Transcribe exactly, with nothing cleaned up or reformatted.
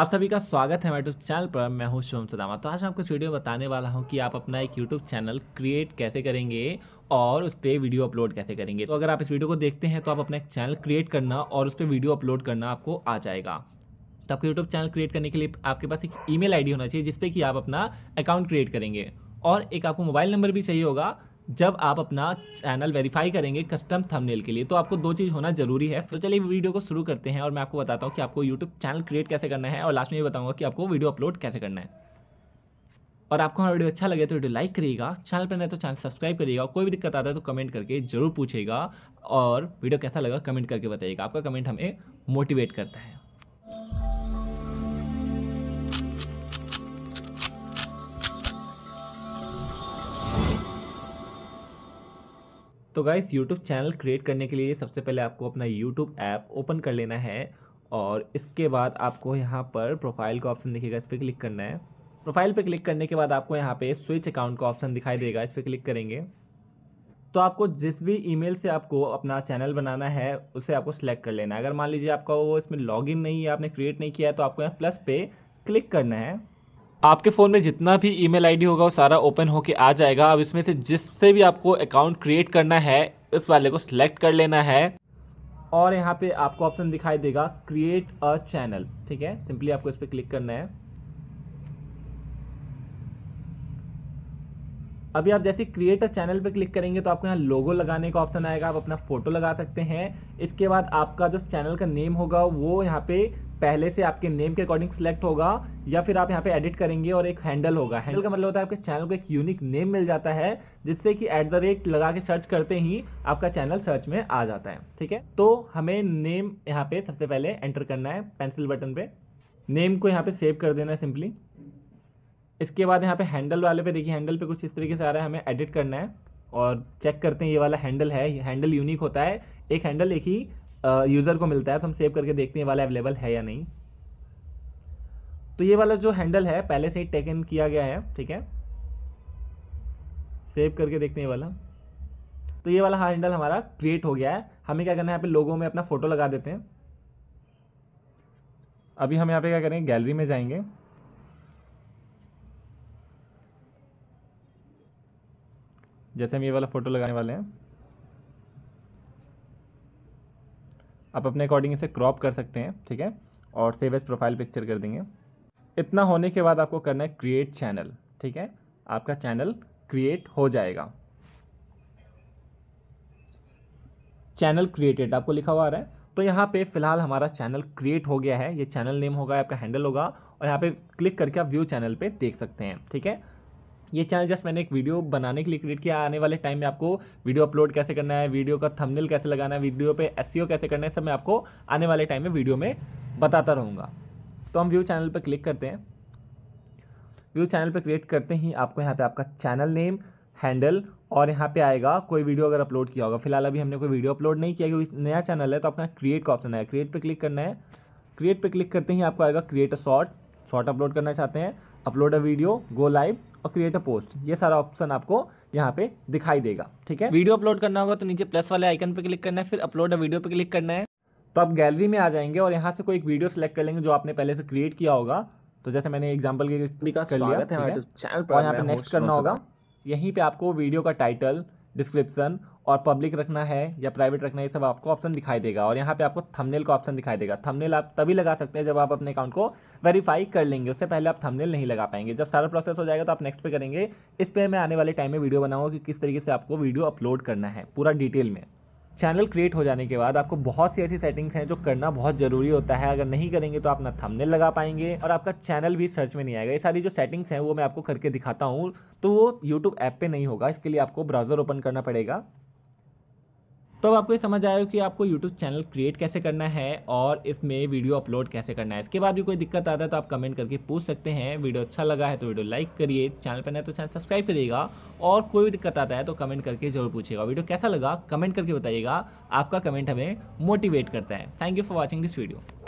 आप सभी का स्वागत है मेरे यूट्यूब चैनल पर। मैं हूं शुभम सुदामा। तो आज मैं आपको इस वीडियो बताने वाला हूं कि आप अपना एक यूट्यूब चैनल क्रिएट कैसे करेंगे और उस पर वीडियो अपलोड कैसे करेंगे। तो अगर आप इस वीडियो को देखते हैं तो आप अपना एक चैनल क्रिएट करना और उस पर वीडियो अपलोड करना आपको आ जाएगा। तो आपको यूट्यूब चैनल क्रिएट करने के लिए आपके पास एक ईमेल आईडी होना चाहिए जिसपे कि आप अपना अकाउंट क्रिएट करेंगे, और एक आपको मोबाइल नंबर भी चाहिए होगा जब आप अपना चैनल वेरीफाई करेंगे कस्टम थंबनेल के लिए। तो आपको दो चीज़ होना जरूरी है। तो चलिए वीडियो को शुरू करते हैं और मैं आपको बताता हूँ कि आपको यूट्यूब चैनल क्रिएट कैसे करना है और लास्ट में ये बताऊँगा कि आपको वीडियो अपलोड कैसे करना है। और आपको हमारा वीडियो अच्छा लगे तो वीडियो लाइक करिएगा, चैनल पर नहीं तो चैनल सब्सक्राइब करिएगा, कोई भी दिक्कत आता है तो कमेंट करके जरूर पूछेगा और वीडियो कैसा लगा कमेंट करके बताइएगा। आपका कमेंट हमें मोटिवेट करता है। तो गाइस, यूट्यूब चैनल क्रिएट करने के लिए सबसे पहले आपको अपना यूट्यूब ऐप ओपन कर लेना है और इसके बाद आपको यहाँ पर प्रोफाइल का ऑप्शन दिखेगा, इस पर क्लिक करना है। प्रोफाइल पे क्लिक करने के बाद आपको यहाँ पे स्विच अकाउंट का ऑप्शन दिखाई देगा, इस पर क्लिक करेंगे। तो आपको जिस भी ईमेल से आपको अपना चैनल बनाना है उसे आपको सिलेक्ट कर लेना है। अगर मान लीजिए आपका वो इसमें लॉग इन नहीं है, आपने क्रिएट नहीं किया है, तो आपको यहाँ प्लस पे क्लिक करना है। आपके फ़ोन में जितना भी ईमेल आईडी होगा वो सारा ओपन होके आ जाएगा। अब इसमें से जिससे भी आपको अकाउंट क्रिएट करना है उस वाले को सिलेक्ट कर लेना है और यहाँ पे आपको ऑप्शन दिखाई देगा क्रिएट अ चैनल। ठीक है, सिंपली आपको इस पर क्लिक करना है। अभी आप जैसे क्रिएट अ चैनल पे क्लिक करेंगे तो आपको यहाँ लोगो लगाने का ऑप्शन आएगा, आप अपना फ़ोटो लगा सकते हैं। इसके बाद आपका जो चैनल का नेम होगा वो यहाँ पे पहले से आपके नेम के अकॉर्डिंग सेलेक्ट होगा, या फिर आप यहाँ पे एडिट करेंगे। और एक हैंडल होगा, हैंडल का मतलब होता है आपके चैनल को एक यूनिक नेम मिल जाता है जिससे कि एट द रेट लगा के सर्च करते ही आपका चैनल सर्च में आ जाता है। ठीक है, तो हमें नेम यहाँ पे सबसे पहले एंटर करना है। पेंसिल बटन पे नेम को यहाँ पे सेव कर देना है सिंपली। इसके बाद यहाँ पे हैंडल वाले पे देखिए, हैंडल पे कुछ इस तरीके से आ रहा है, हमें एडिट करना है और चेक करते हैं ये वाला हैंडल है। हैंडल यूनिक होता है, एक हैंडल एक ही यूज़र को मिलता है, तो हम सेव करके देखते हैं ये वाला अवेलेबल है या नहीं। तो ये वाला जो हैंडल है पहले से ही टेक इन किया गया है। ठीक है, सेव करके देखते हैं ये वाला। तो ये वाला हैंडल हमारा क्रिएट हो गया है। हमें क्या करना है, यहाँ पे लोगों में अपना फ़ोटो लगा देते हैं। अभी हम यहाँ पे क्या करेंगे, गैलरी में जाएंगे। जैसे हम ये वाला फ़ोटो लगाने वाले हैं, आप अपने अकॉर्डिंग इसे क्रॉप कर सकते हैं। ठीक है, और सेव एज प्रोफाइल पिक्चर कर देंगे। इतना होने के बाद आपको करना है क्रिएट चैनल। ठीक है, आपका चैनल क्रिएट हो जाएगा। चैनल क्रिएटेड आपको लिखा हुआ आ रहा है। तो यहाँ पे फिलहाल हमारा चैनल क्रिएट हो गया है। ये चैनल नेम होगा, आपका हैंडल होगा, और यहाँ पे क्लिक करके आप व्यू चैनल पे देख सकते हैं। ठीक है, ये चैनल जस्ट मैंने एक वीडियो बनाने के लिए क्रिएट किया। आने वाले टाइम में आपको वीडियो अपलोड कैसे करना है, वीडियो का थंबनेल कैसे लगाना है, वीडियो पे एसईओ कैसे करना है, सब मैं आपको आने वाले टाइम में वीडियो में बताता रहूँगा। तो हम व्यू चैनल पर क्लिक करते हैं। व्यू चैनल पर क्रिएट करते ही आपको यहाँ पर आपका चैनल नेम, हैंडल, और यहाँ पर आएगा कोई वीडियो अगर अपलोड किया होगा। फिलहाल अभी हमने कोई वीडियो अपलोड नहीं किया क्योंकि नया चैनल है। तो आपका क्रिएट का ऑप्शन है, क्रिएट पर क्लिक करना है। क्रिएट पर क्लिक करते ही आपको आएगा create a short, short upload करना चाहते हैं, upload a video, go live और क्रिएट अ पोस्ट, ये सारा ऑप्शन आपको यहाँ पे दिखाई देगा। ठीक है, वीडियो अपलोड करना होगा तो नीचे प्लस वाले आइकन पे क्लिक करना है, फिर अपलोड अ वीडियो पे क्लिक करना है। तो आप गैलरी में आ जाएंगे और यहाँ से कोई एक वीडियो सेलेक्ट कर लेंगे जो आपने पहले से क्रिएट किया होगा। तो जैसे मैंने एग्जाम्पल के चैनल पर यहाँ पे नेक्स्ट करना होगा। यहीं पर आपको वीडियो का टाइटल, डिस्क्रिप्शन और पब्लिक रखना है या प्राइवेट रखना है, ये सब आपको ऑप्शन दिखाई देगा। और यहाँ पे आपको थंबनेल का ऑप्शन दिखाई देगा। थंबनेल आप तभी लगा सकते हैं जब आप अपने अकाउंट को वेरीफाई कर लेंगे, उससे पहले आप थंबनेल नहीं लगा पाएंगे। जब सारा प्रोसेस हो जाएगा तो आप नेक्स्ट पे करेंगे। इस पर मैं आने वाले टाइम में वीडियो बनाऊँगा कि किस तरीके से आपको वीडियो अपलोड करना है पूरा डिटेल में। चैनल क्रिएट हो जाने के बाद आपको बहुत सी ऐसी सेटिंग्स हैं जो करना बहुत ज़रूरी होता है। अगर नहीं करेंगे तो आप ना थंबनेल लगा पाएंगे और आपका चैनल भी सर्च में नहीं आएगा। ये सारी जो सेटिंग्स हैं वो मैं आपको करके दिखाता हूँ। तो वो यूट्यूब ऐप पे नहीं होगा, इसके लिए आपको ब्राउज़र ओपन करना पड़ेगा। तो अब आपको ये समझ आया कि आपको यूट्यूब चैनल क्रिएट कैसे करना है और इसमें वीडियो अपलोड कैसे करना है। इसके बाद भी कोई दिक्कत आता है तो आप कमेंट करके पूछ सकते हैं। वीडियो अच्छा लगा है तो वीडियो लाइक करिए, चैनल पर नए तो चैनल सब्सक्राइब करिएगा, और कोई भी दिक्कत आता है तो कमेंट करके जरूर पूछिएगा। वीडियो कैसा लगा कमेंट करके बताइएगा, आपका कमेंट हमें मोटिवेट करता है। Thank you for watching this video.